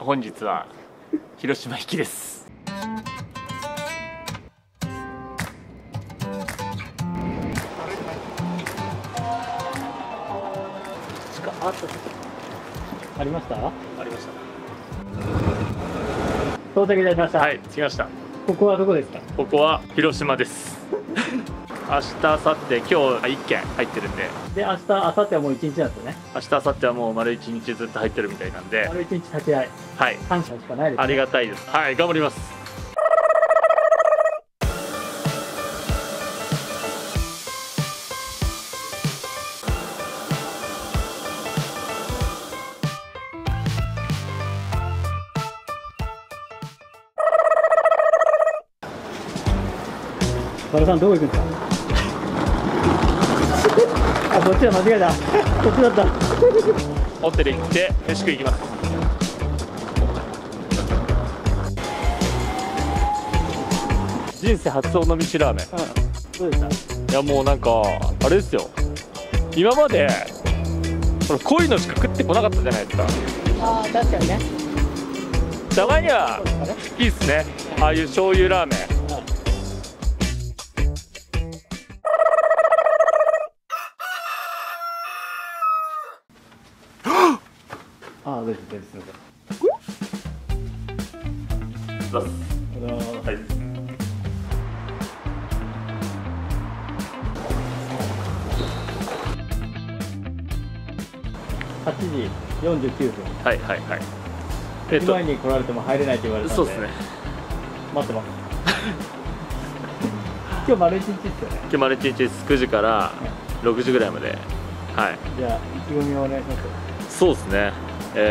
本日は広島引きです。ありました？ありました。到着いたしました。はい、着きました。ここはどこですか？ここは広島です。明日、明後日、今日1件入ってるんで。で、明日、明後日はもう1日なんですよね。明日、明後日はもう丸1日ずっと入ってるみたいなんで。丸1日立ち会い。はい。感謝しかないですね。ありがたいです。はい、頑張ります。和田さん、どこ行くんですか？あ、こっちは間違えた。こっちだった。ホテル行って、飯食い行きます。人生初お飲みしラーメン。どうでした？いや、もうなんか、あれですよ。今まで、こういうのしか食ってこなかったじゃないですか。ああ、確かにね。たまには、いいっすね。ああいう醤油ラーメン。あ、どうぞどうぞどうぞ。はい。8時49分。はいはいはい。前に来られても入れないと言われたんで。そうですね。待ってます。今日丸一日ですよね。今日丸一日です。9時から6時ぐらいまで。はい。じゃあ意気込みをお願いします。そうですね。ちょっ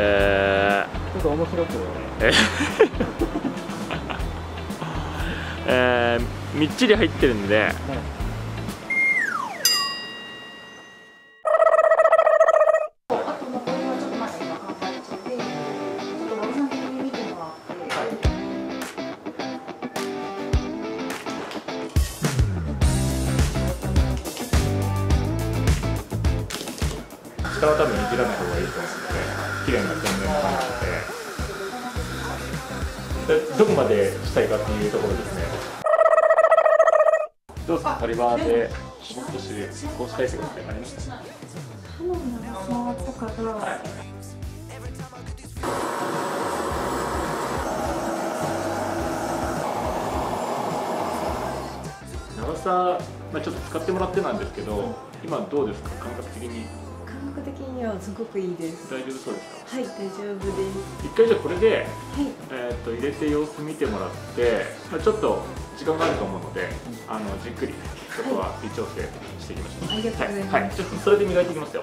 と面白く、ね、みっちり入ってるんで、はい、下は多分いじらない方がいいと思うんで。綺麗な全面の感じで、どこまでしたいかっていうところですね。どうですか、トリバーでもう少しこうしたいとかってありました？ハムの長さとかが、長さ、ちょっと使ってもらってなんですけど、今どうですか、感覚的に。感覚的にはすごくいいです。大丈夫そうですか？はい、大丈夫です。一回じゃあこれで、はい、入れて様子見てもらって、ちょっと時間があると思うので、じっくりそこは微調整していきましょう。はい、ありがとうございます。はい、ちょっとそれで磨いていきますよ。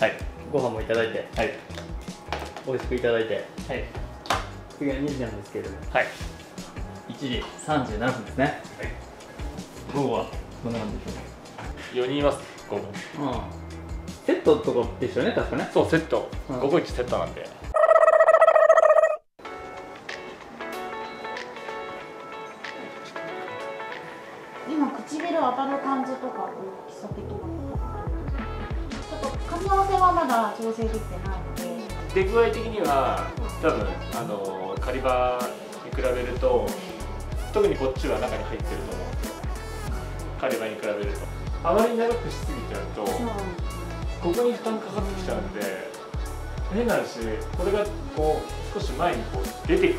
はい。ご飯もいただいて、はい、美味しくいただいて、はい、次は2時なんですけれども、はい、1時37分ですね。はい、午後はどんな感じでしょう？4人います、午後。うん、セットとかですよね、確かね。そう、セット、午後1セットなんで。今、唇当たる感じとか大きさ的な。組み合わせはまだ調整できてないので、出具合的には多分カリバに比べると、特にこっちは中に入ってると思うんですよ。カリバに比べるとあまり長くしすぎちゃうと、ここに負担かかってきちゃうんで、変な話、これがこう少し前にこう出て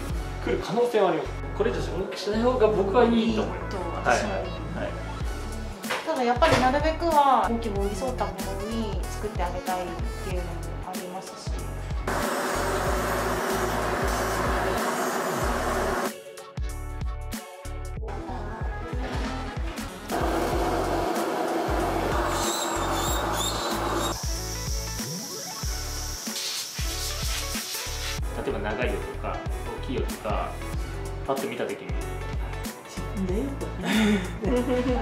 くる可能性はあります。これ以上大きくしない方が僕はいいと思います。ただやっぱりなるべくは大きく寄り添ったものに作ってあげたいっていうのもありますし。例えば長いよとか大きいよとか、パッと見たときに。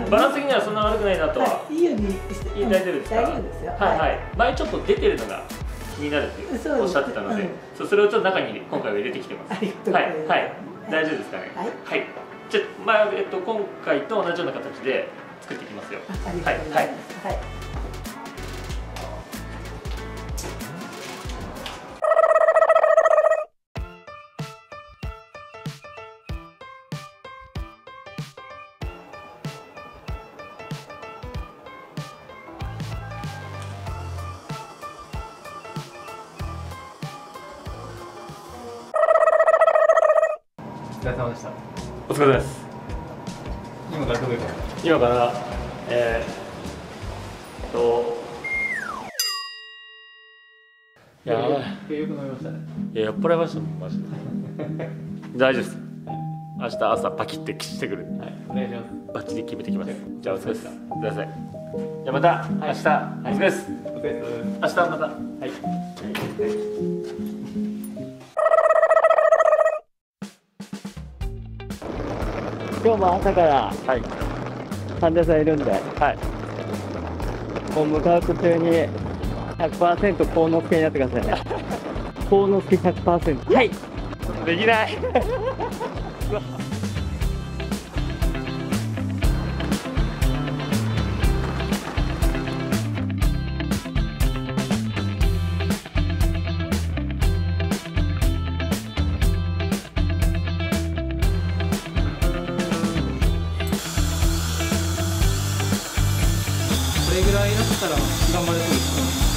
バランス的にはそんな悪くないなとは。いいようにして。大丈夫ですよ。はいはい。前ちょっと出てるのが気になるっておっしゃってたので、それをちょっと中に今回は入れてきてます。はい、はい、大丈夫ですかね。はい、じゃあ、まあ、今回と同じような形で作っていきますよ。はい、はい。お疲れ様でした。お疲れ様です。今からどこ行くの？今からいやよく飲みましたね。いや酔っ払いましたもんマジで。大丈夫です。明日朝パキってキしてくる。はい、お願いします。バッチリ決めてきます。じゃあお疲れ様。ください。じゃあまた明日。お疲れです。お疲れ様。明日また。はい。今日も朝から患者さんいるんで、はい、もう向かう途中に 100% 幸之助になってくださいね。幸之助 100%。 はい、できない。それぐらいだったら頑張れそうですね。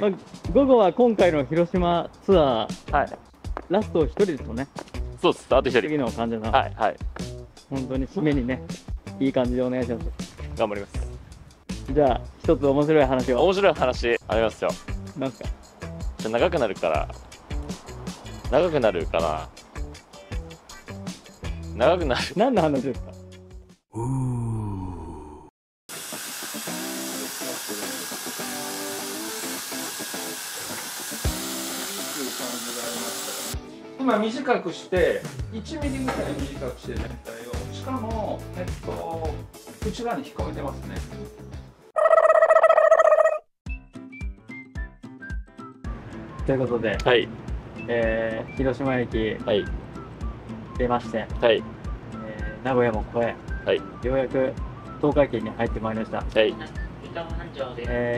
まあ、午後は今回の広島ツアー、はい、ラスト1人ですよね。そうです、あと1人。次の患者さん、はい、はい、本当に締めにね、いい感じでお願いします。頑張ります。じゃあ、一つ面白い話を。面白い話ありますよ。なんすか。じゃ長くなるから。長くなるかな。長くなる。何の話ですか。今短くして1ミリぐらい短くして全体を、しかも内側に引っ込めてますね。ということで、はい、広島駅出まして、はい、名古屋も越え、はい、ようやく東海圏に入ってまいりました。はい、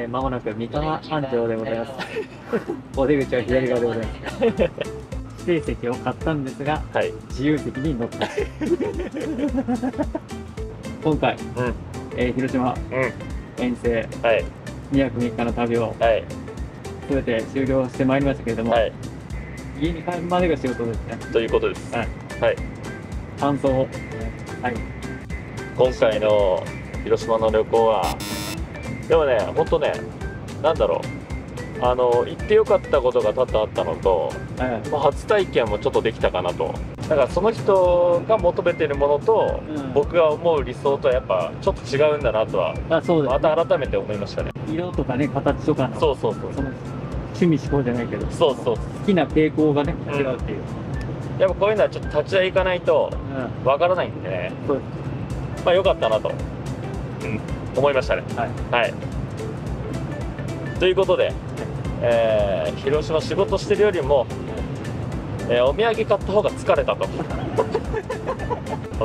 まもなく三河安城でございます。お出口は左側でございます。指定席を買ったんですが、はい、自由席に乗った。今回、広島、遠征、2泊3日の旅を、全て終了してまいりましたけれども、はい、家に帰るまでが仕事ですね。ということです。はい。はい、感想を。はい。今回の広島の旅行は、でもね、本当ね、なんだろう。行ってよかったことが多々あったのと、まあ、初体験もちょっとできたかなと。だからその人が求めているものと、僕が思う理想とはやっぱちょっと違うんだなとは、また改めて思いましたね。色とかね、形とかの、そうそうそう、その趣味嗜好じゃないけど、そうそう、好きな傾向がね、違うっていう、やっぱこういうのはちょっと立ち会い行かないとわからないんでね、まあよかったなと、思いましたね。はい、ということで、広島仕事してるよりも、お土産買った方が疲れたと。お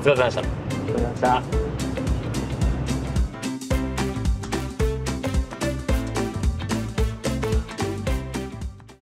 疲れ様でした。ってください。